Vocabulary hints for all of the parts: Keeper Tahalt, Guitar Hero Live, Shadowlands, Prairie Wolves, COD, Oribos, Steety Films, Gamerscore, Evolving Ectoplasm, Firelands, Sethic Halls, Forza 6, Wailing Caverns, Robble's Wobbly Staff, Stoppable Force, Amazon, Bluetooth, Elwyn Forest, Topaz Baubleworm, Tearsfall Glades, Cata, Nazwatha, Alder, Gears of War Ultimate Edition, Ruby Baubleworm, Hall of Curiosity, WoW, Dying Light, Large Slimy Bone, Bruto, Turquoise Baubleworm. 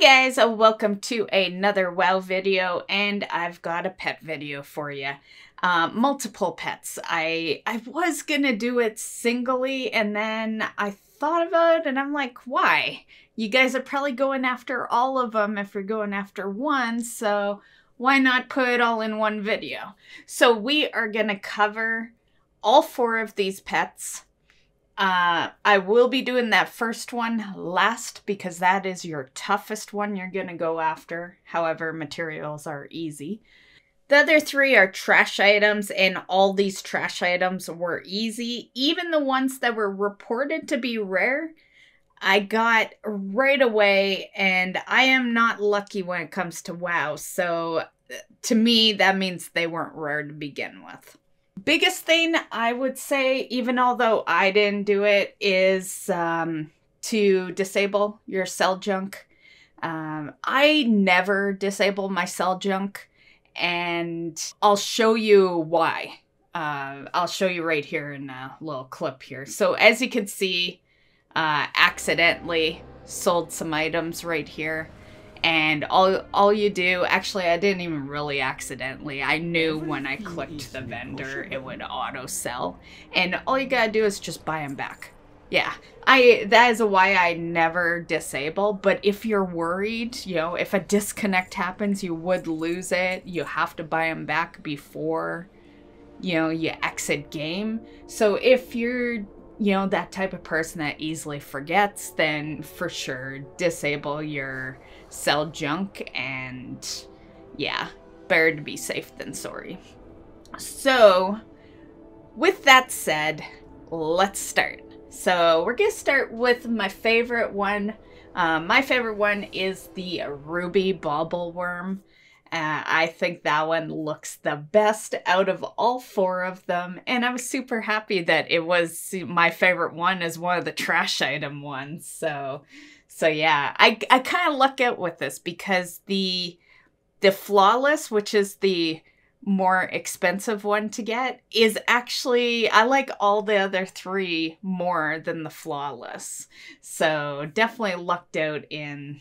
Hey guys, welcome to another WoW video, and I've got a pet video for you. Multiple pets. I was gonna do it singly, and then I thought about it, and I'm like, why? You guys are probably going after all of them if you're going after one, so why not put it all in one video? So we are gonna cover all four of these pets. I will be doing that first one last because that is your toughest one you're going to go after. However, materials are easy. The other three are trash items, and all these trash items were easy. Even the ones that were reported to be rare, I got right away, and I am not lucky when it comes to WoW. So to me, that means they weren't rare to begin with. Biggest thing I would say, even although I didn't do it, is to disable your cell junk. I never disable my cell junk, and I'll show you why. I'll show you right here in a little clip here. So as you can see, accidentally sold some items right here. And all you do, actually, I didn't even really accidentally. I knew when I clicked the vendor, it would auto sell. And all you gotta do is just buy them back. Yeah, that is why I never disable. But if you're worried, you know, if a disconnect happens, you would lose it. You have to buy them back before, you know, you exit game. So if you're, you know, that type of person that easily forgets, then for sure disable your sell junk, and yeah, better to be safe than sorry. So with that said, let's start. So we're gonna start with my favorite one. My favorite one is the Ruby Baubleworm. I think that one looks the best out of all four of them, and I was super happy that it was my favorite one as one of the trash item ones. So yeah, I kind of luck out with this because the Flawless, which is the more expensive one to get, is actually, I like all the other three more than the Flawless. So definitely lucked out in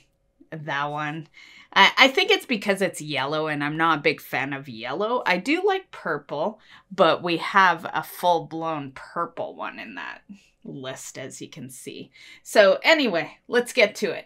that one. I think it's because it's yellow, and I'm not a big fan of yellow. I do like purple, but we have a full-blown purple one in that list, as you can see. So anyway, let's get to it.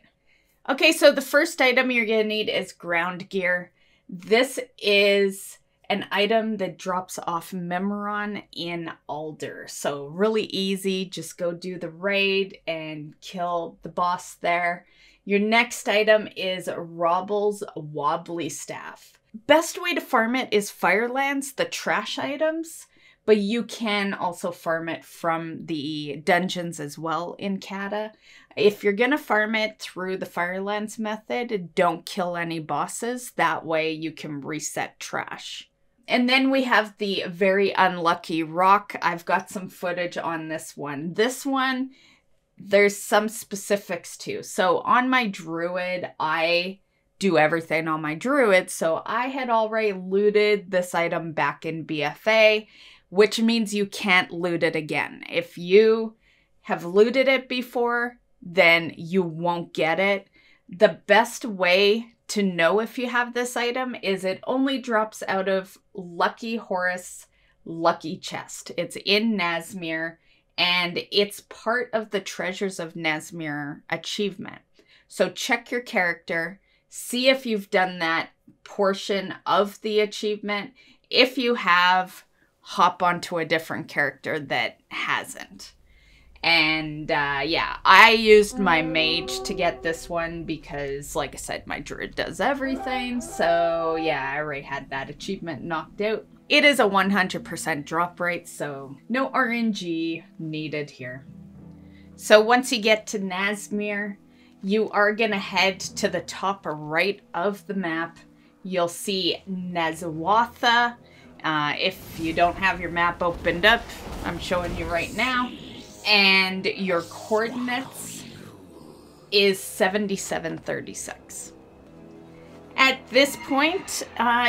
Okay, so the first item you're gonna need is ground gear. This is an item that drops off Memeron in Alder. So really easy, just go do the raid and kill the boss there. Your next item is Robble's Wobbly Staff. Best way to farm it is Firelands, the trash items, but you can also farm it from the dungeons as well in Cata. If you're gonna farm it through the Firelands method, don't kill any bosses. That way you can reset trash. And then we have the Very Unlucky Rock. I've got some footage on this one. This one, there's some specifics too. So on my druid, I do everything on my druid. So I had already looted this item back in BFA, which means you can't loot it again. If you have looted it before, then you won't get it. The best way to know if you have this item is it only drops out of Lucky Horus' Lucky Chest. It's in Nazmir, and it's part of the Treasures of Nazmir achievement. So check your character, see if you've done that portion of the achievement. If you have, hop onto a different character that hasn't. And yeah, I used my mage to get this one because, like I said, my druid does everything. So yeah, I already had that achievement knocked out. It is a 100% drop rate, so no RNG needed here. So once you get to Nazmir, you are gonna head to the top right of the map. You'll see Nazwatha. If you don't have your map opened up, I'm showing you right now. And your coordinates is 7736. At this point,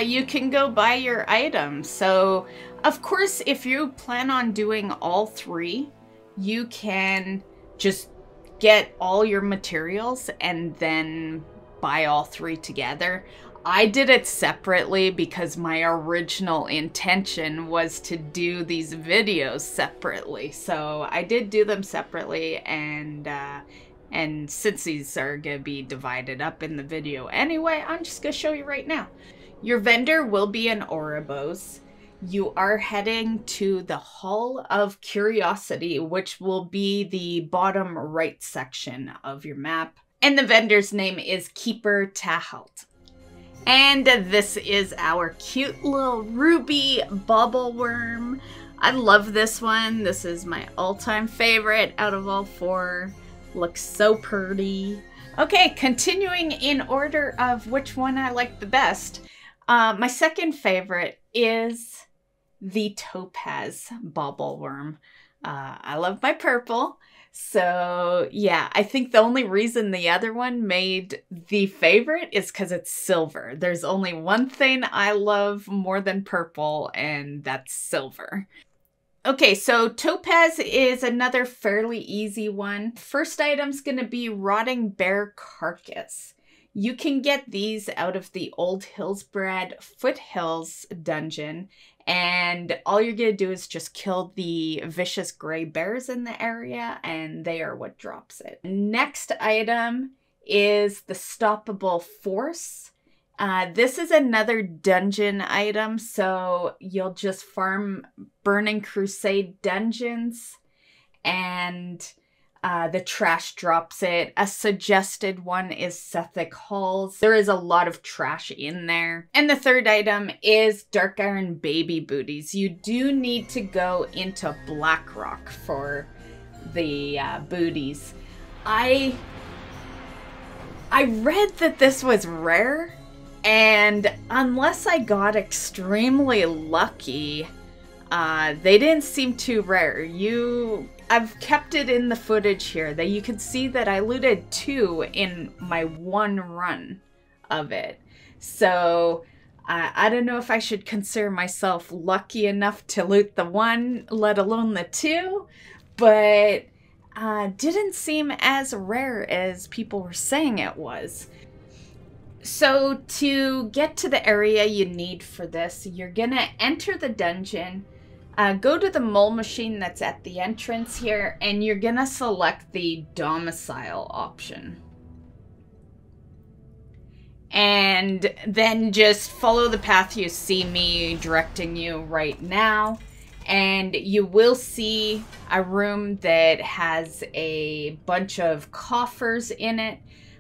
you can go buy your items. So, of course, if you plan on doing all three, you can just get all your materials and then buy all three together. I did it separately because my original intention was to do these videos separately. So I did do them separately, and since these are gonna be divided up in the video anyway, I'm just gonna show you right now. Your vendor will be an Oribos. You are heading to the Hall of Curiosity, which will be the bottom right section of your map. And the vendor's name is Keeper Tahalt. And this is our cute little Ruby Baubleworm. I love this one. This is my all-time favorite out of all four. Looks so pretty. Okay, continuing in order of which one I like the best. My second favorite is the Topaz Baubleworm. I love my purple. So yeah, I think the only reason the other one made the favorite is because it's silver. There's only one thing I love more than purple, and that's silver. Okay, so Topaz is another fairly easy one. First item's gonna be Rotting Bear Carcass. You can get these out of the old Hillsbread Foothills dungeon, and all you're going to do is just kill the vicious gray bears in the area, and they are what drops it. Next item is the Stoppable Force. This is another dungeon item, so you'll just farm Burning Crusade dungeons, and the trash drops it. A suggested one is Sethic Halls. There is a lot of trash in there. And the third item is Dark Iron Baby Booties. You do need to go into Blackrock for the booties. I read that this was rare, and unless I got extremely lucky, they didn't seem too rare. I've kept it in the footage here that you can see that I looted two in my one run of it. So I don't know if I should consider myself lucky enough to loot the one, let alone the two, but didn't seem as rare as people were saying it was. So to get to the area you need for this, you're gonna enter the dungeon. Go to the mole machine that's at the entrance here, and you're gonna select the domicile option. And then just follow the path you see me directing you right now. And you will see a room that has a bunch of coffers in it.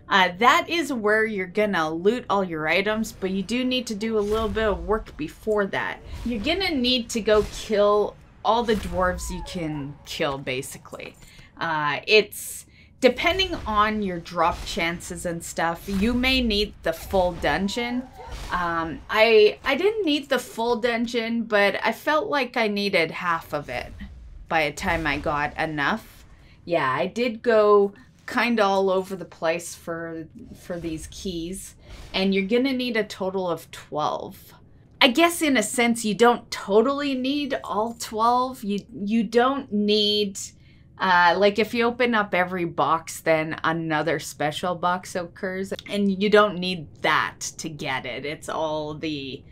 That is where you're gonna loot all your items, but you do need to do a little bit of work before that. You're gonna need to go kill all the dwarves you can kill, basically. It's depending on your drop chances and stuff, you may need the full dungeon. I didn't need the full dungeon, but I felt like I needed half of it by the time I got enough. Yeah, I did go kind of all over the place for these keys, and you're gonna need a total of 12. I guess in a sense you don't totally need all 12. You don't need like if you open up every box then another special box occurs, and you don't need that to get it. It's all the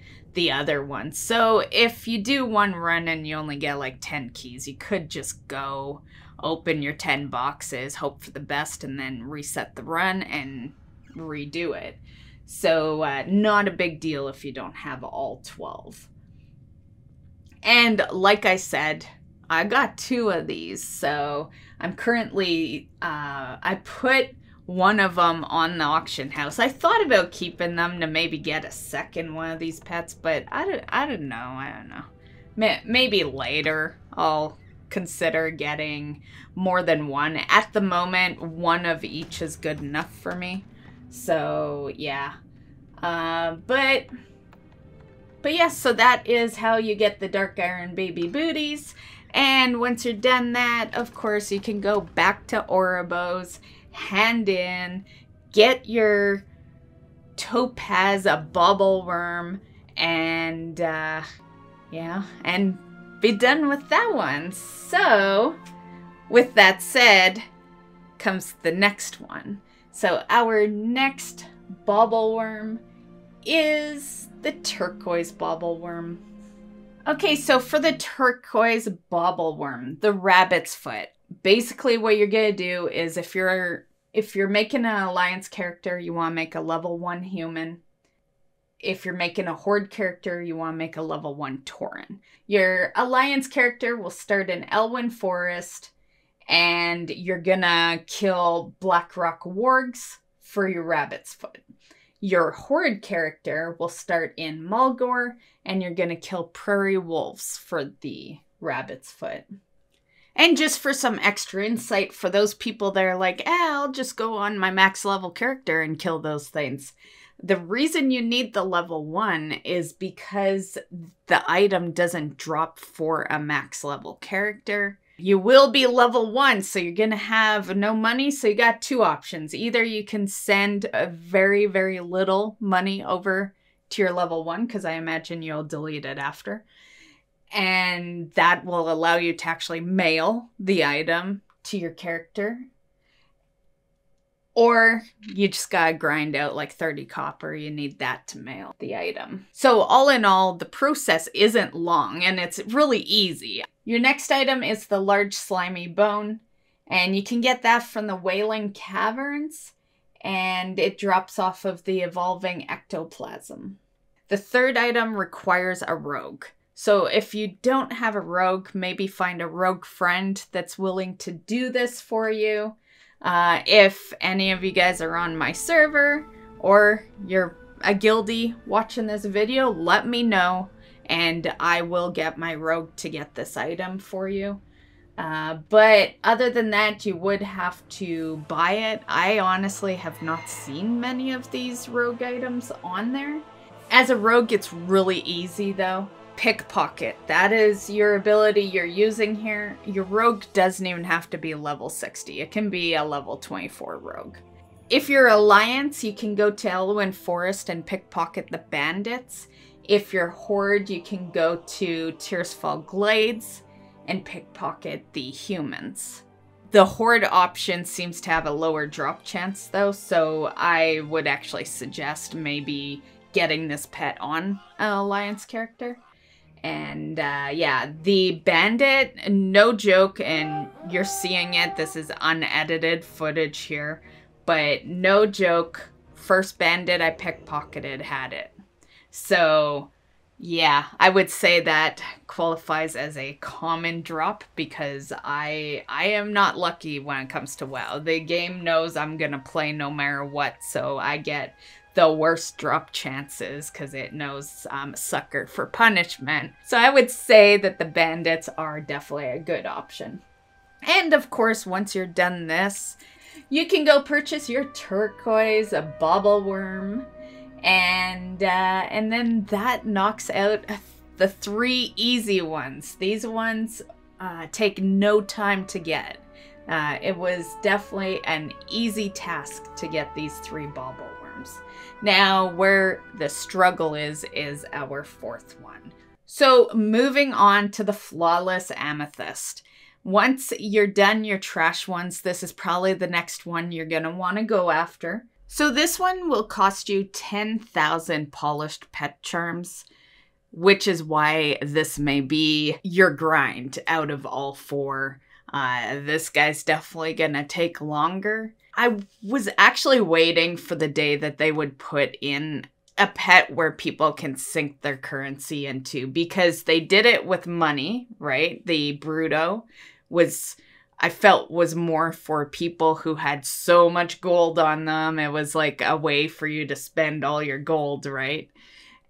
other ones. So if you do one run and you only get like 10 keys, you could just go open your 10 boxes, hope for the best, and then reset the run and redo it. So not a big deal if you don't have all 12. And like I said, I got two of these, so I'm currently, I put one of them on the auction house. I thought about keeping them to maybe get a second one of these pets, but I don't know. Maybe later I'll consider getting more than one. At the moment, one of each is good enough for me. So yeah, but yeah, so that is how you get the Dark Iron Baby Booties. And once you're done that, of course, you can go back to Oribos, hand in, get your Topaz Baubleworm, and yeah, and be done with that one. So with that said comes the next one. So our next Baubleworm is the Turquoise Baubleworm. Okay, so for the Turquoise Baubleworm, the rabbit's foot, basically what you're gonna do is if you're making an alliance character, you wanna make a level 1 human. If you're making a horde character, you wanna make a level 1 tauren. Your alliance character will start in Elwyn Forest, and you're gonna kill Blackrock Wargs for your rabbit's foot. Your horde character will start in Mulgore, and you're gonna kill Prairie Wolves for the rabbit's foot. And just for some extra insight for those people that are like, I'll just go on my max level character and kill those things. The reason you need the level 1 is because the item doesn't drop for a max level character. You will be level 1, so you're gonna have no money, so you got 2 options. Either you can send a very, very little money over to your level 1, because I imagine you'll delete it after. And that will allow you to actually mail the item to your character. Or you just gotta grind out like 30 copper. You need that to mail the item. So all in all, the process isn't long and it's really easy. Your next item is the Large Slimy Bone, and you can get that from the Wailing Caverns, and it drops off of the Evolving Ectoplasm. The third item requires a rogue. So if you don't have a rogue, maybe find a rogue friend that's willing to do this for you. If any of you guys are on my server or you're a guildie watching this video, let me know and I will get my rogue to get this item for you. But other than that, you would have to buy it. I honestly have not seen many of these rogue items on there. As a rogue, it's really easy though. Pickpocket, that is your ability you're using here. Your rogue doesn't even have to be level 60. It can be a level 24 rogue. If you're alliance, you can go to Elwyn Forest and pickpocket the bandits. If you're horde, you can go to Tearsfall Glades and pickpocket the humans. The horde option seems to have a lower drop chance though, so I would actually suggest maybe getting this pet on an alliance character. And yeah, the bandit, no joke, and you're seeing it, this is unedited footage here, but no joke, first bandit I pickpocketed had it. So yeah, I would say that qualifies as a common drop because I am not lucky when it comes to WoW. The game knows I'm gonna play no matter what, so I get the worst drop chances because it knows I'm a sucker for punishment. So I would say that the bandits are definitely a good option. And of course, once you're done this, you can go purchase your Turquoise Baubleworm, and then that knocks out the 3 easy ones. These ones take no time to get. It was definitely an easy task to get these 3 Baubleworms. Now, where the struggle is our 4th one. So moving on to the Flawless Amethyst. Once you're done your trash ones, this is probably the next one you're going to want to go after. So this one will cost you 10,000 polished pet charms, which is why this may be your grind out of all 4. This guy's definitely going to take longer. I was actually waiting for the day that they would put in a pet where people can sink their currency into, because they did it with money, right? The Bruto was, I felt, was more for people who had so much gold on them. It was like a way for you to spend all your gold, right?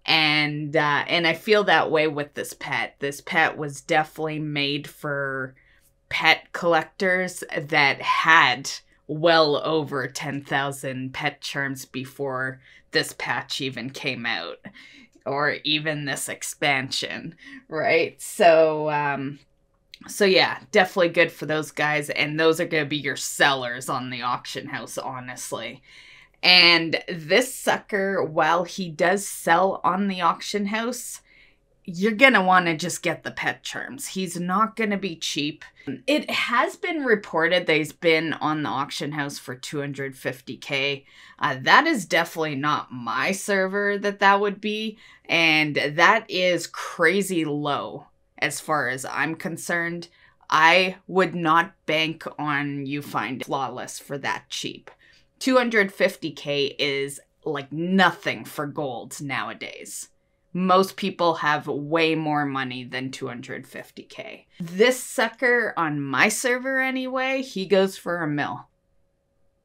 And I feel that way with this pet. This pet was definitely made for pet collectors that had well over 10,000 pet charms before this patch even came out, or even this expansion, right? So so yeah, definitely good for those guys, and those are going to be your sellers on the auction house, honestly. And this sucker, while he does sell on the auction house, you're going to want to just get the pet charms. He's not going to be cheap. It has been reported that he's been on the auction house for 250K. That is definitely not my server that would be. And that is crazy low as far as I'm concerned. I would not bank on you find Flawless for that cheap. 250K is like nothing for gold nowadays. Most people have way more money than 250K. This sucker on my server anyway, he goes for $1 million.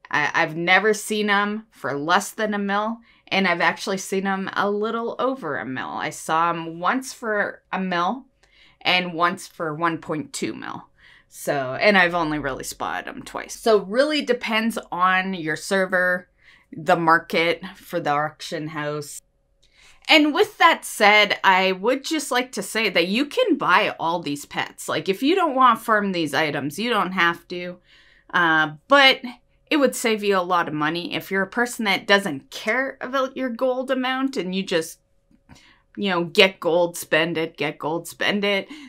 I've never seen him for less than $1 million, and I've actually seen him a little over $1 million. I saw him once for $1 million and once for 1.2 mil. So, and I've only really spotted him twice. So really depends on your server, the market for the auction house. And with that said, I would just like to say that you can buy all these pets. Like, if you don't want to farm these items, you don't have to. But it would save you a lot of money if you're a person that doesn't care about your gold amount and you just, you know, get gold, spend it.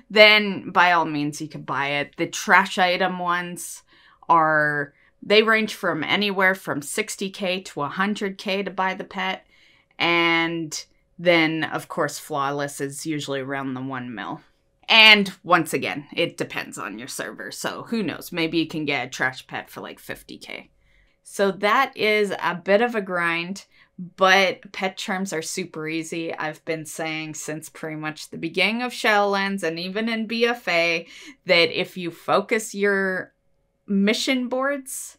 Then by all means, you can buy it. The trash item ones are, they range from anywhere from 60K to 100K to buy the pet. And then, of course, Flawless is usually around the $1 million. And once again, it depends on your server. So who knows? Maybe you can get a trash pet for like 50K. So that is a bit of a grind, but pet charms are super easy. I've been saying since pretty much the beginning of Shadowlands and even in BFA that if you focus your mission boards,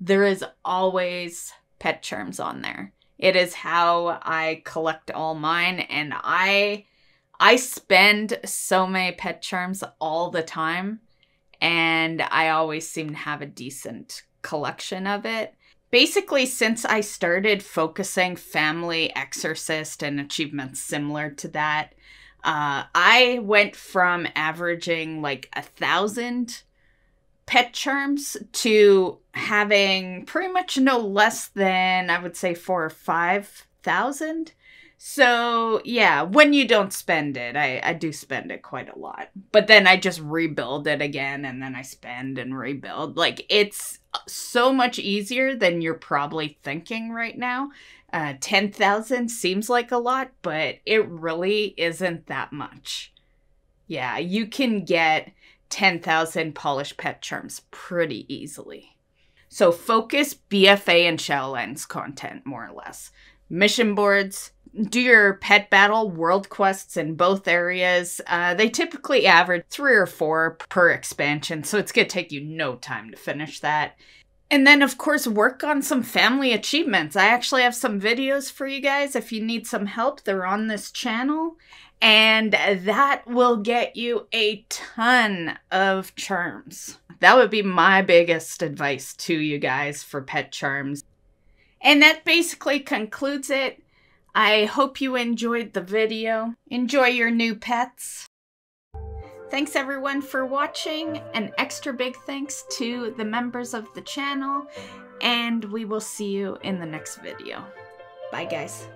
there is always pet charms on there. It is how I collect all mine, and I spend so many pet charms all the time, and I always seem to have a decent collection of it. Basically, since I started focusing family, exorcist, and achievements similar to that, I went from averaging like 1,000 pet charms to having pretty much no less than, I would say, 4,000 or 5,000. So yeah, when you don't spend it, I do spend it quite a lot, but then I just rebuild it again, and then I spend and rebuild. Like, it's so much easier than you're probably thinking right now. 10,000 seems like a lot, but it really isn't that much. Yeah, you can get 10,000 polished pet charms pretty easily. So focus BFA and Shadowlands content, more or less. Mission boards, do your pet battle, world quests in both areas. They typically average 3 or 4 per expansion, so it's going to take you no time to finish that. And then, of course, work on some family achievements. I actually have some videos for you guys if you need some help. They're on this channel. And that will get you a ton of charms. That would be my biggest advice to you guys for pet charms. And that basically concludes it. I hope you enjoyed the video. Enjoy your new pets. Thanks everyone for watching. An extra big thanks to the members of the channel. And we will see you in the next video. Bye guys.